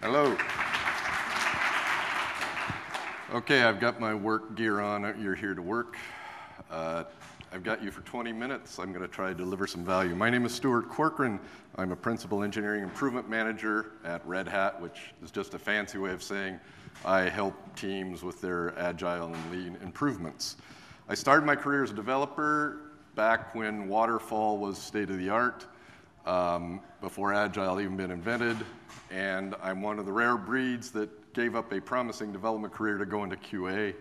Hello. Okay, I've got my work gear on. You're here to work. I've got you for 20 minutes. I'm going to try to deliver some value. My name is Stuart Corcoran. I'm a Principal Engineering Improvement Manager at Red Hat, which is just a fancy way of saying I help teams with their agile and lean improvements. I started my career as a developer back when waterfall was state-of-the-art, before agile even been invented, and I'm one of the rare breeds that gave up a promising development career to go into QA.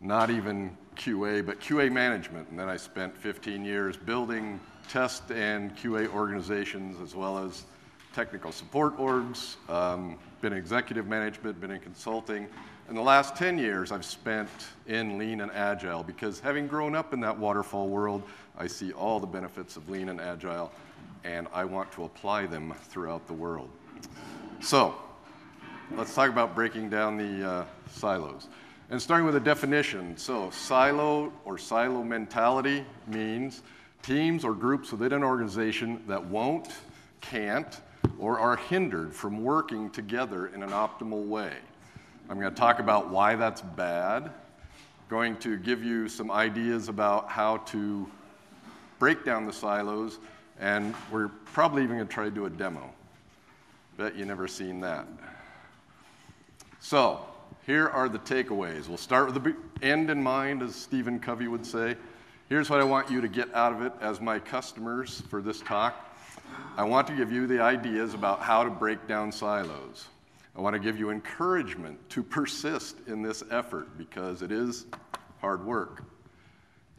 Not even QA, but QA management. And then I spent 15 years building test and QA organizations as well as technical support orgs, been in executive management, been in consulting. In the last 10 years, I've spent in lean and agile because having grown up in that waterfall world, I see all the benefits of lean and agile, and I want to apply them throughout the world. So let's talk about breaking down the silos. And starting with a definition, so silo or silo mentality means teams or groups within an organization that won't, can't, or are hindered from working together in an optimal way. I'm going to talk about why that's bad, going to give you some ideas about how to break down the silos, and we're probably even going to try to do a demo. Bet you've never seen that. So here are the takeaways. We'll start with the end in mind, as Stephen Covey would say. Here's what I want you to get out of it as my customers for this talk. I want to give you the ideas about how to break down silos. I want to give you encouragement to persist in this effort because it is hard work.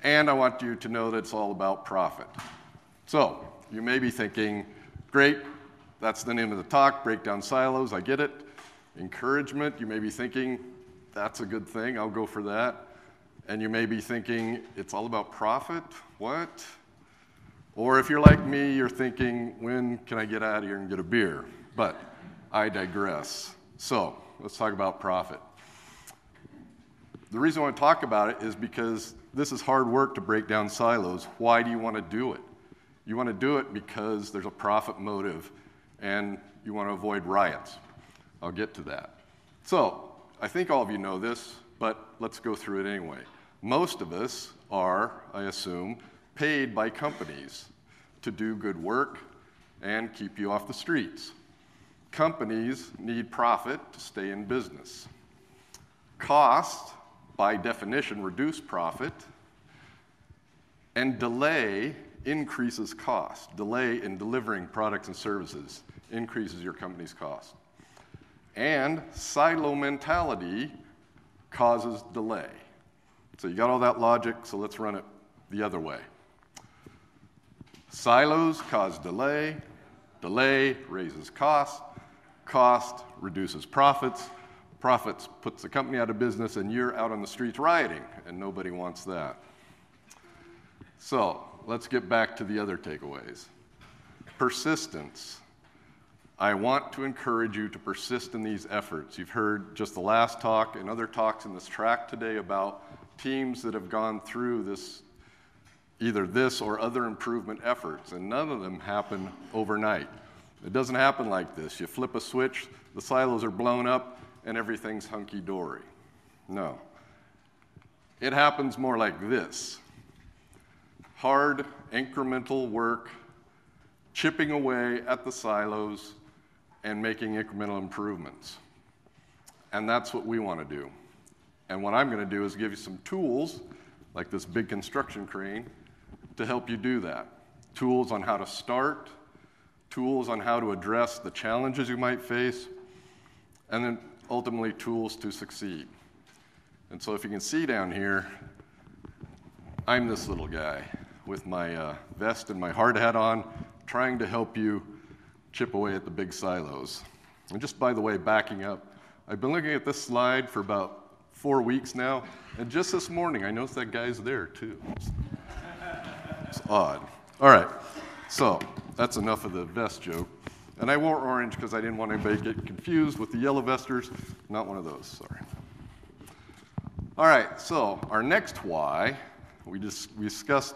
And I want you to know that it's all about profit. So you may be thinking, great, that's the name of the talk, break down silos, I get it. Encouragement, you may be thinking, that's a good thing, I'll go for that. And you may be thinking, it's all about profit, what? Or if you're like me, you're thinking, when can I get out of here and get a beer? But I digress. So let's talk about profit. The reason I want to talk about it is because this is hard work to break down silos. Why do you want to do it? You want to do it because there's a profit motive and you want to avoid riots. I'll get to that. So I think all of you know this, but let's go through it anyway. Most of us are, I assume, paid by companies to do good work and keep you off the streets. Companies need profit to stay in business. Costs, by definition, reduce profit, and delay increases cost. Delay in delivering products and services increases your company's cost. And silo mentality causes delay. So you got all that logic, so let's run it the other way. Silos cause delay. Delay raises cost. Cost reduces profits. Profits puts the company out of business, and you're out on the streets rioting, and nobody wants that. So let's get back to the other takeaways. Persistence. I want to encourage you to persist in these efforts. You've heard just the last talk and other talks in this track today about teams that have gone through this, either this or other improvement efforts, and none of them happen overnight. It doesn't happen like this. You flip a switch, the silos are blown up, and everything's hunky-dory. No. It happens more like this. Hard, incremental work, chipping away at the silos, and making incremental improvements. And that's what we want to do. And what I'm going to do is give you some tools, like this big construction crane, to help you do that. Tools on how to start, tools on how to address the challenges you might face, and then ultimately tools to succeed. And so if you can see down here, I'm this little guy with my vest and my hard hat on, trying to help you chip away at the big silos. And just by the way, backing up, I've been looking at this slide for about 4 weeks now, and just this morning I noticed that guy's there too. It's odd. All right, so that's enough of the vest joke. And I wore orange because I didn't want anybody to get confused with the yellow vesters. Not one of those, sorry. All right, so our next why, we discussed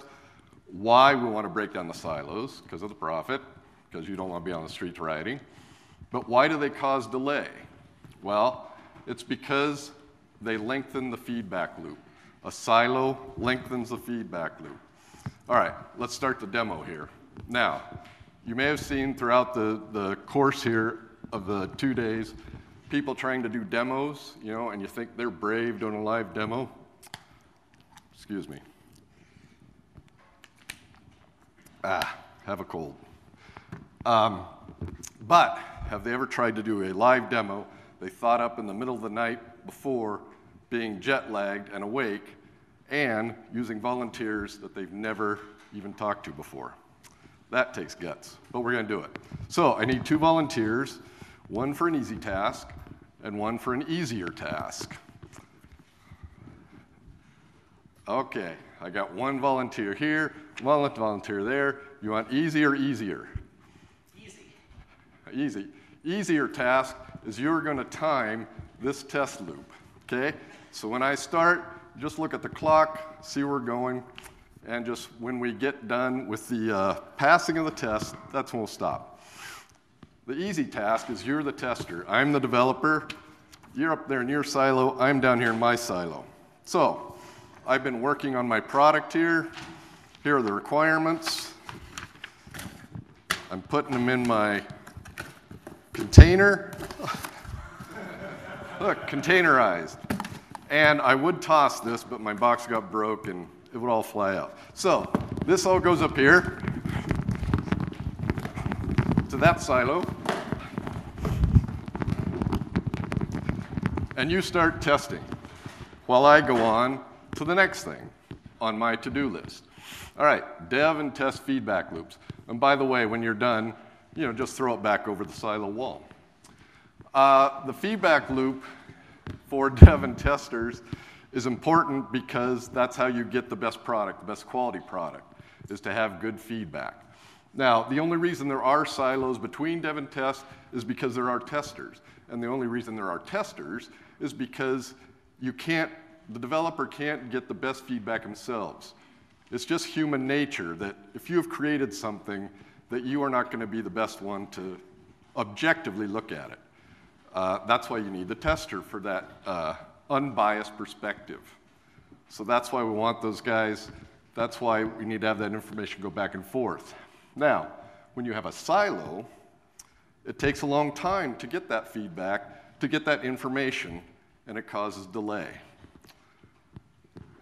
why we want to break down the silos, because of the profit, because you don't want to be on the streets rioting. But why do they cause delay? Well, it's because they lengthen the feedback loop. A silo lengthens the feedback loop. All right, let's start the demo here. Now, you may have seen throughout the course here of the 2 days, people trying to do demos, you know, and you think they're brave doing a live demo. Excuse me. Have a cold. But have they ever tried to do a live demo they thought up in the middle of the night before, being jet lagged and awake, and using volunteers that they've never even talked to before? That takes guts, but we're going to do it. So I need 2 volunteers, one for an easy task and one for an easier task. Okay, I got one volunteer here, one volunteer there. You want easy or easier? Easy. Easy. Easier task is you're going to time this test loop, okay? So when I start, just look at the clock, see where we're going, and just when we get done with the passing of the test, that's when we'll stop. The easy task is you're the tester. I'm the developer. You're up there in your silo. I'm down here in my silo. So I've been working on my product here. Here are the requirements. I'm putting them in my container. Look, containerized. And I would toss this, but my box got broke and it would all fly out. So this all goes up here to that silo. And you start testing while I go on to the next thing on my to-do list. All right, dev and test feedback loops. And by the way, when you're done, you know, just throw it back over the silo wall. The feedback loop for dev and testers is important because that's how you get the best product, the best quality product, is to have good feedback. Now, the only reason there are silos between dev and test is because there are testers. And the only reason there are testers is because you can't, the developer can't get the best feedback themselves. It's just human nature that if you've created something, that you are not going to be the best one to objectively look at it. That's why you need the tester for that unbiased perspective. So that's why we want those guys. That's why we need to have that information go back and forth. Now, when you have a silo, it takes a long time to get that feedback, to get that information, and it causes delay.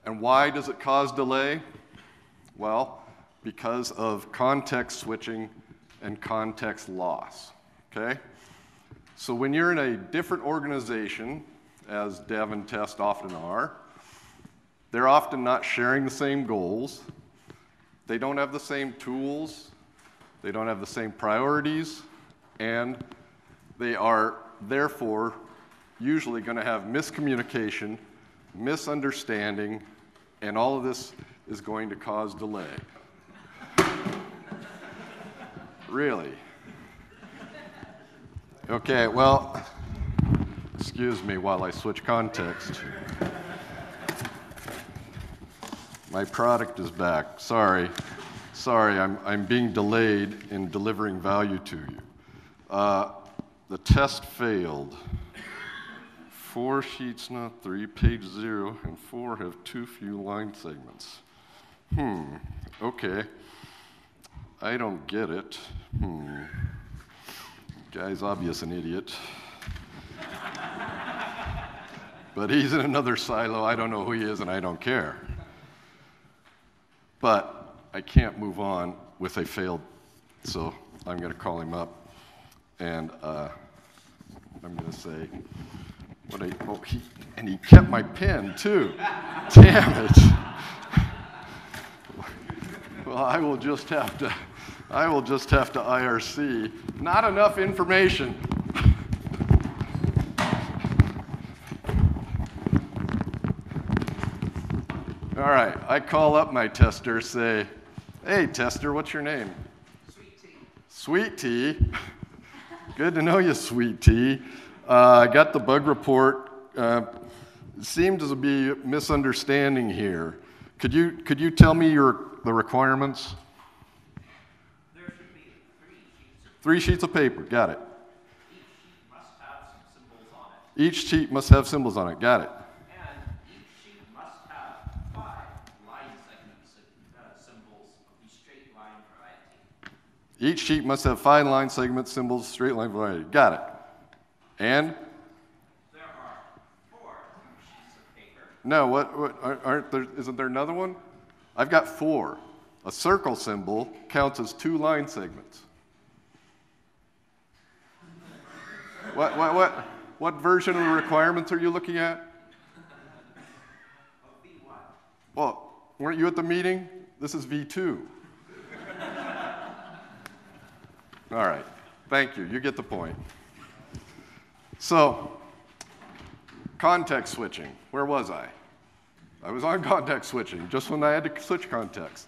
And why does it cause delay? Well, because of context switching and context loss, okay? So when you're in a different organization, as dev and test often are, they're often not sharing the same goals. They don't have the same tools. They don't have the same priorities. And they are, therefore, usually going to have miscommunication, misunderstanding, and all of this is going to cause delay. Really? Okay, well, excuse me while I switch context. My product is back. Sorry, I'm being delayed in delivering value to you. The test failed. 4 sheets, not 3, page 0, and 4 have too few line segments. Okay. I don't get it. Guy's obvious an idiot. But he's in another silo. I don't know who he is, and I don't care. But I can't move on with a failed, so I'm going to call him up. And I'm going to say, what I, oh, he kept my pen, too. Damn it. Well, I will just have to IRC. Not enough information. All right, I call up my tester, say, hey, tester, what's your name? Sweet Tea. Sweet Tea? Good to know you, Sweet Tea. I got the bug report. It seems to be a misunderstanding here. Could you tell me the requirements? There should be 3 sheets of paper. Got it. Each Each sheet must have symbols on it. Got it. And each sheet must have 5 line segments of symbols of the straight line variety. Each sheet must have 5 line segments, symbols, straight line variety. Got it. And? There are 4 sheets of paper. No, isn't there another one? I've got 4. A circle symbol counts as 2 line segments. What version of the requirements are you looking at? V1. Well, weren't you at the meeting? This is V2. All right. Thank you. You get the point. So, context switching. Where was I? I was on context switching, just when I had to switch context.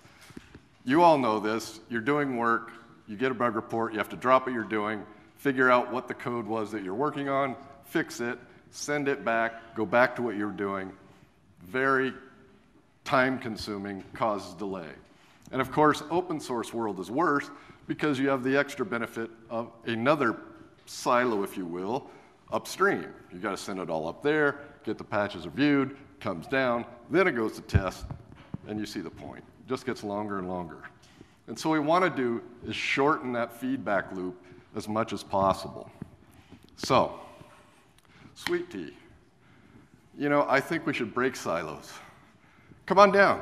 You all know this. You're doing work. You get a bug report. You have to drop what you're doing, figure out what the code was that you're working on, fix it, send it back, go back to what you're doing. Very time-consuming, causes delay. And of course, open source world is worse because you have the extra benefit of another silo, if you will, upstream. You've got to send it all up there, get the patches reviewed, comes down, then it goes to test, and you see the point. It just gets longer and longer. And so what we want to do is shorten that feedback loop as much as possible. So, sweet tea. You know, I think we should break silos. Come on down.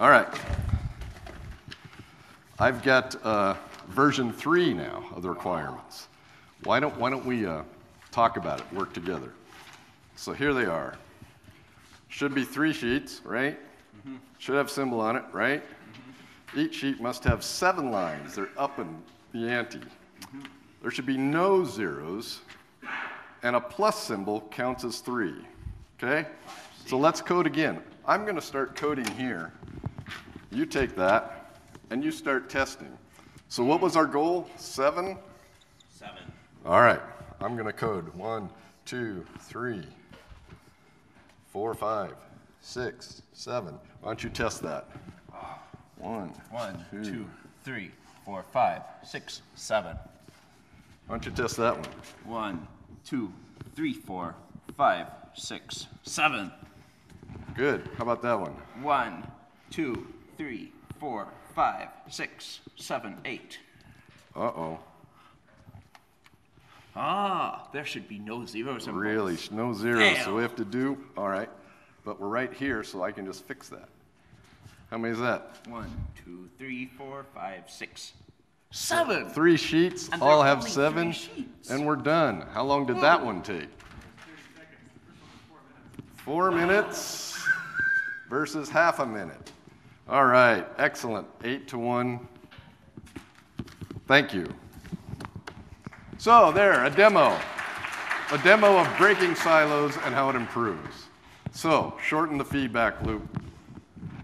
All right. I've got version 3 now of the requirements. Why don't we talk about it, work together? So here they are. Should be 3 sheets, right? Mm-hmm. Should have symbol on it, right? Mm-hmm. Each sheet must have 7 lines. They're upping the ante. Mm-hmm. There should be no zeros, and a plus symbol counts as 3. Okay? So let's code again. I'm going to start coding here. You take that, and you start testing. So what was our goal? 7? 7. All right. I'm going to code 1, 2, 3, 4, 5, 6, 7. Why don't you test that? 1, 2, 3, 4, 5, 6, 7. Why don't you test that one? 1, 2, 3, 4, 5, 6, 7. Good. How about that one? 1, 2, 3, 4, 5, 6, 7, 8. Uh-oh. Ah, there should be no zeros. Really, no zeros. Damn. So we have to do, all right. But we're right here, so I can just fix that. How many is that? 1, 2, 3, 4, 5, 6, 7. So 3 sheets, and all have 7, and we're done. How long did that one take? 4 minutes versus half a minute. All right, excellent. 8 to 1. Thank you. So there, a demo of breaking silos and how it improves. So shorten the feedback loop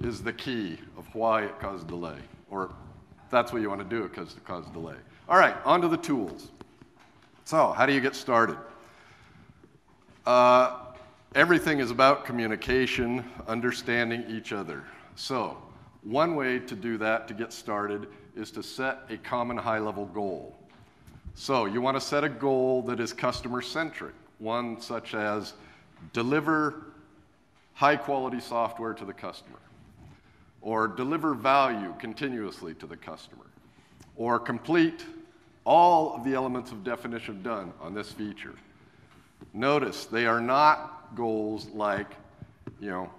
is the key of why it caused delay, or that's what you want to do, because it caused delay. All right, onto the tools. So how do you get started? Everything is about communication, understanding each other. So one way to do that, to get started, is to set a common high-level goal. So you want to set a goal that is customer-centric, one such as deliver high-quality software to the customer, or deliver value continuously to the customer, or complete all of the elements of definition done on this feature. Notice they are not goals like, you know,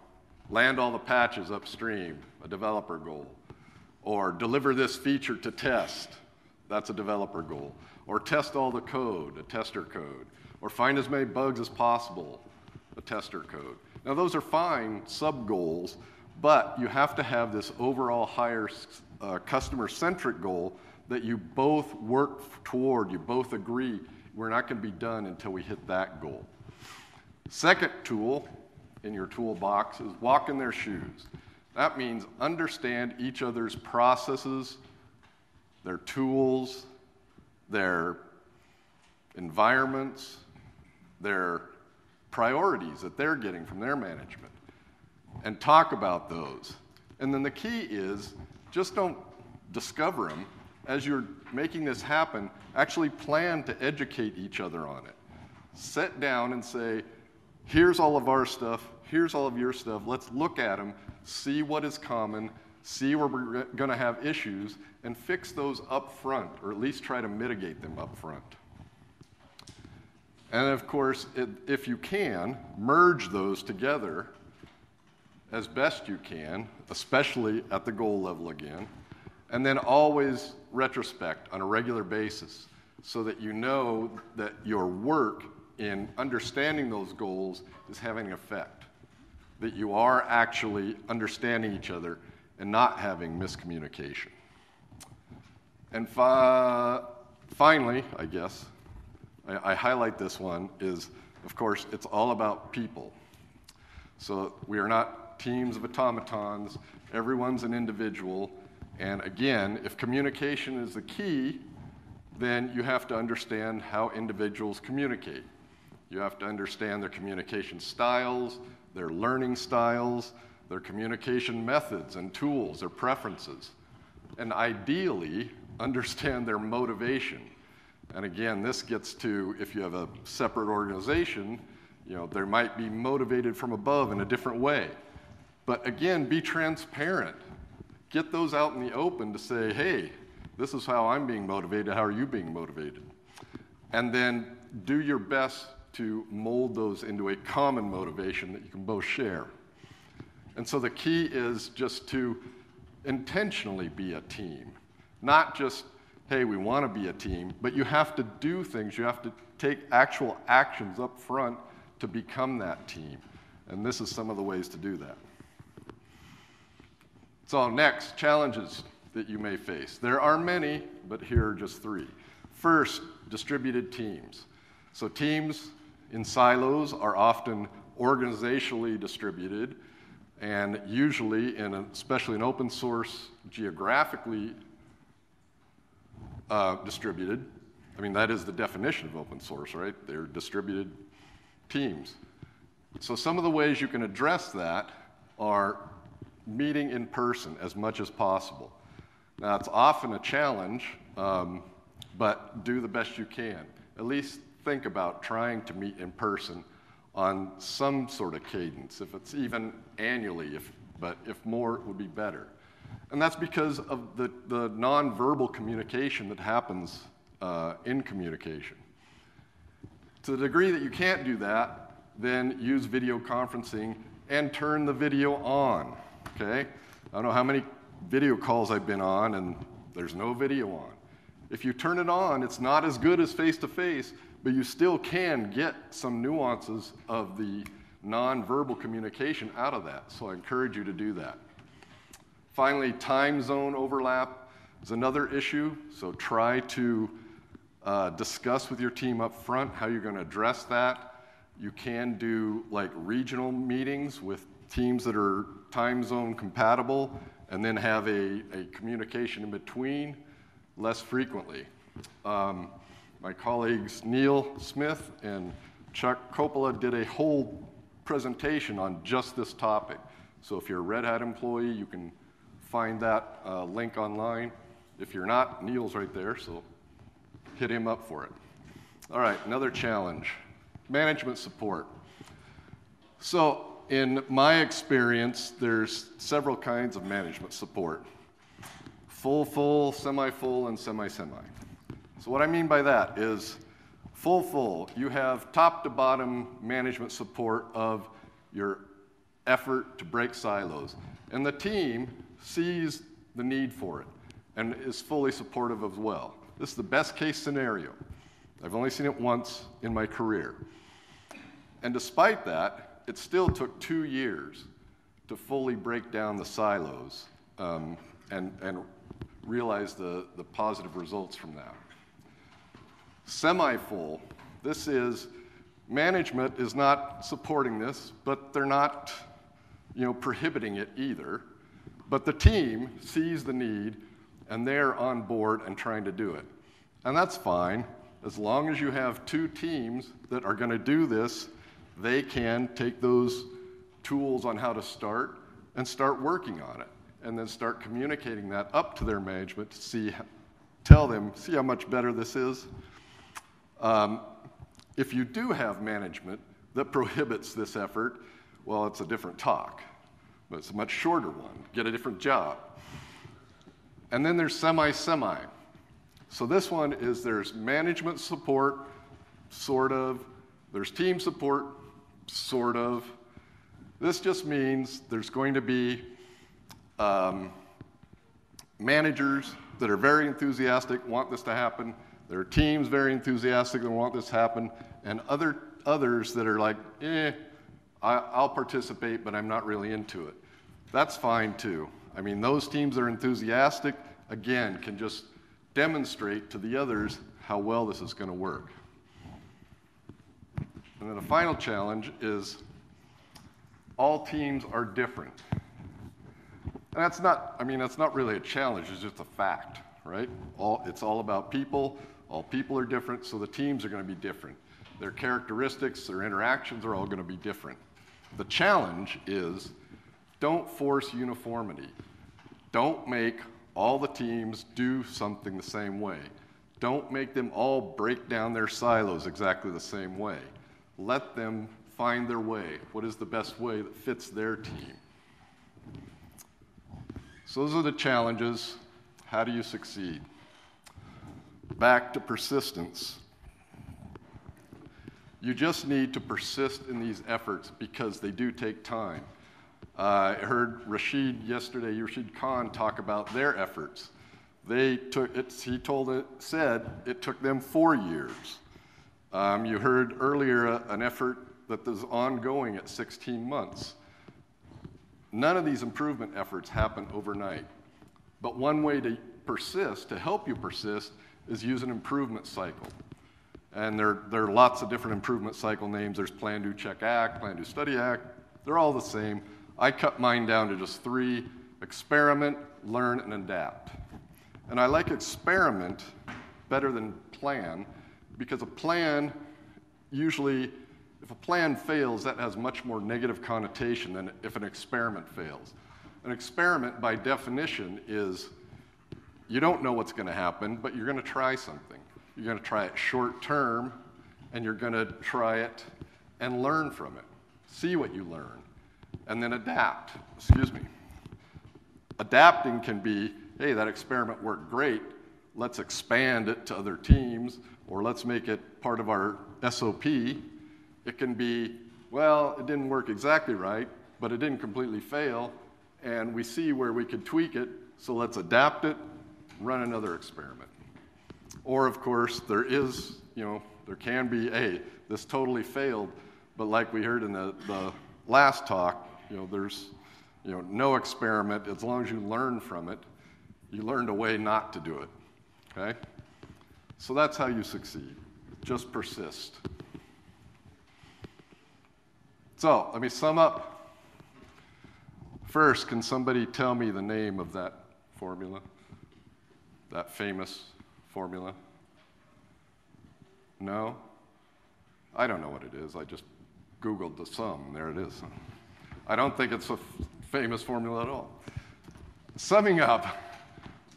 land all the patches upstream, a developer goal, or deliver this feature to test. That's a developer goal. Or test all the code, a tester code. Or find as many bugs as possible, a tester code. Now, those are fine sub-goals, but you have to have this overall higher customer-centric goal that you both work toward, you both agree we're not going to be done until we hit that goal. Second tool in your toolbox is walk in their shoes. That means understand each other's processes, their tools, their environments, their priorities that they're getting from their management, and talk about those. And then the key is, just don't discover them. As you're making this happen, actually plan to educate each other on it. Sit down and say, here's all of our stuff, here's all of your stuff, let's look at them, see what is common, see where we're going to have issues, and fix those up front, or at least try to mitigate them up front. And of course, if you can, merge those together as best you can, especially at the goal level again, and then always retrospect on a regular basis so that you know that your work in understanding those goals is having an effect, that you are actually understanding each other and not having miscommunication. And finally, I guess, I highlight this one is, of course, it's all about people. So we are not teams of automatons. Everyone's an individual. And again, if communication is the key, then you have to understand how individuals communicate. You have to understand their communication styles, their learning styles, their communication methods and tools, their preferences, and ideally understand their motivation. And again, this gets to, if you have a separate organization, you know, they might be motivated from above in a different way. But again, be transparent. Get those out in the open to say, hey, this is how I'm being motivated, how are you being motivated? And then do your best to mold those into a common motivation that you can both share. And so the key is just to intentionally be a team, not just, hey, we want to be a team, but you have to do things, you have to take actual actions up front to become that team. And this is some of the ways to do that. So next, challenges that you may face. There are many, but here are just three. First, distributed teams. So teams in silos are often organizationally distributed, and usually, especially in open source, geographically distributed. I mean, that is the definition of open source, right? They're distributed teams. So some of the ways you can address that are meeting in person as much as possible. Now, it's often a challenge, but do the best you can. At least think about trying to meet in person on some sort of cadence, if it's even annually, but if more, it would be better. And that's because of the nonverbal communication that happens in communication. To the degree that you can't do that, then use video conferencing and turn the video on, okay? I don't know how many video calls I've been on and there's no video on. If you turn it on, it's not as good as face-to-face, but you still can get some nuances of the nonverbal communication out of that. So I encourage you to do that. Finally, time zone overlap is another issue. So try to discuss with your team up front how you're going to address that. You can do like regional meetings with teams that are time zone compatible and then have a communication in between less frequently. My colleagues Neil Smith and Chuck Coppola did a whole presentation on just this topic. So if you're a Red Hat employee, you can find that link online. If you're not, Neil's right there, so hit him up for it. All right, another challenge. Management support. So in my experience, there's several kinds of management support. Full, semi-full, and semi-semi. So what I mean by that is full, you have top to bottom management support of your effort to break silos. And the team sees the need for it and is fully supportive as well. This is the best case scenario. I've only seen it once in my career. And despite that, it still took 2 years to fully break down the silos and realize the positive results from that. Semi-full, this is, management is not supporting this, but they're not, you know, prohibiting it either. But the team sees the need, and they're on board and trying to do it. And that's fine. As long as you have two teams that are going to do this, they can take those tools on how to start and start working on it. and then start communicating that up to their management to tell them, see how much better this is. If you do have management that prohibits this effort, well, it's a different talk, but it's a much shorter one. Get a different job. And then there's semi-semi. So this one is there's management support, sort of. There's team support, sort of. This just means there's going to be managers that are very enthusiastic, want this to happen. There are teams very enthusiastic that want this to happen, and others that are like, I'll participate, but I'm not really into it. That's fine too. I mean, those teams that are enthusiastic, again, can just demonstrate to the others how well this is going to work. And then the final challenge is all teams are different. And that's not, I mean, that's not really a challenge, it's just a fact, right? It's all about people. All people are different, so the teams are going to be different. Their characteristics, their interactions are all going to be different. The challenge is don't force uniformity. Don't make all the teams do something the same way. Don't make them all break down their silos exactly the same way. Let them find their way. What is the best way that fits their team? So those are the challenges. How do you succeed? Back to persistence. You just need to persist in these efforts because they do take time. I heard Rashid Khan talk about their efforts. He said it took them 4 years. You heard earlier an effort that was ongoing at 16 months. None of these improvement efforts happen overnight. But one way to persist, to help you persist, is use an improvement cycle. And there are lots of different improvement cycle names. There's plan, do, check, act, plan, do, study, act. They're all the same. I cut mine down to just 3: experiment, learn, and adapt. And I like experiment better than plan, because a plan usually, if a plan fails, that has much more negative connotation than if an experiment fails. An experiment, by definition, is you don't know what's going to happen, but you're going to try something. You're going to try it short term, and you're going to try it and learn from it. See what you learn, and then adapt. Adapting can be, hey, that experiment worked great. Let's expand it to other teams, or let's make it part of our SOP. It can be, well, it didn't work exactly right, but it didn't completely fail, and we see where we could tweak it, so let's adapt it, run another experiment. Or, of course, there can be, hey, this totally failed, but like we heard in the last talk, there's no experiment. As long as you learn from it, you learned a way not to do it, okay? So that's how you succeed. Just persist. So let me sum up. First, can somebody tell me the name of that formula, that famous formula? No? I don't know what it is. I just Googled the sum. There it is. I don't think it's a famous formula at all. Summing up,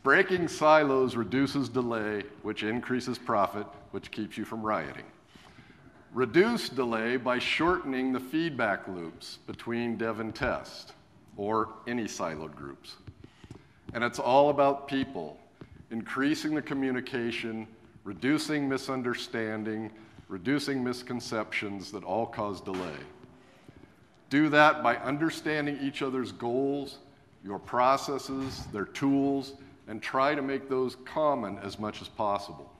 breaking silos reduces delay, which increases profit, which keeps you from rioting. Reduce delay by shortening the feedback loops between dev and test, or any siloed groups. And it's all about people, increasing the communication, reducing misunderstanding, reducing misconceptions that all cause delay. Do that by understanding each other's goals, your processes, their tools, and try to make those common as much as possible.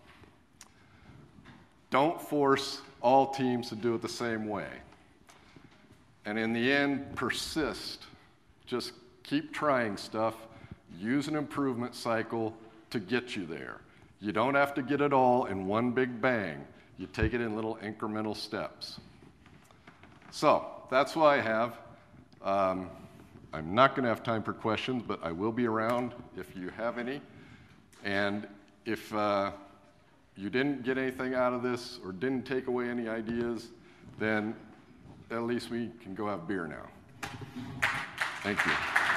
Don't force all teams to do it the same way. And in the end, persist. Just keep trying stuff. Use an improvement cycle to get you there. You don't have to get it all in one big bang. You take it in little incremental steps. So that's what I have. I'm not going to have time for questions, but I will be around if you have any. And if you didn't get anything out of this or didn't take away any ideas, then at least we can go have beer now. Thank you.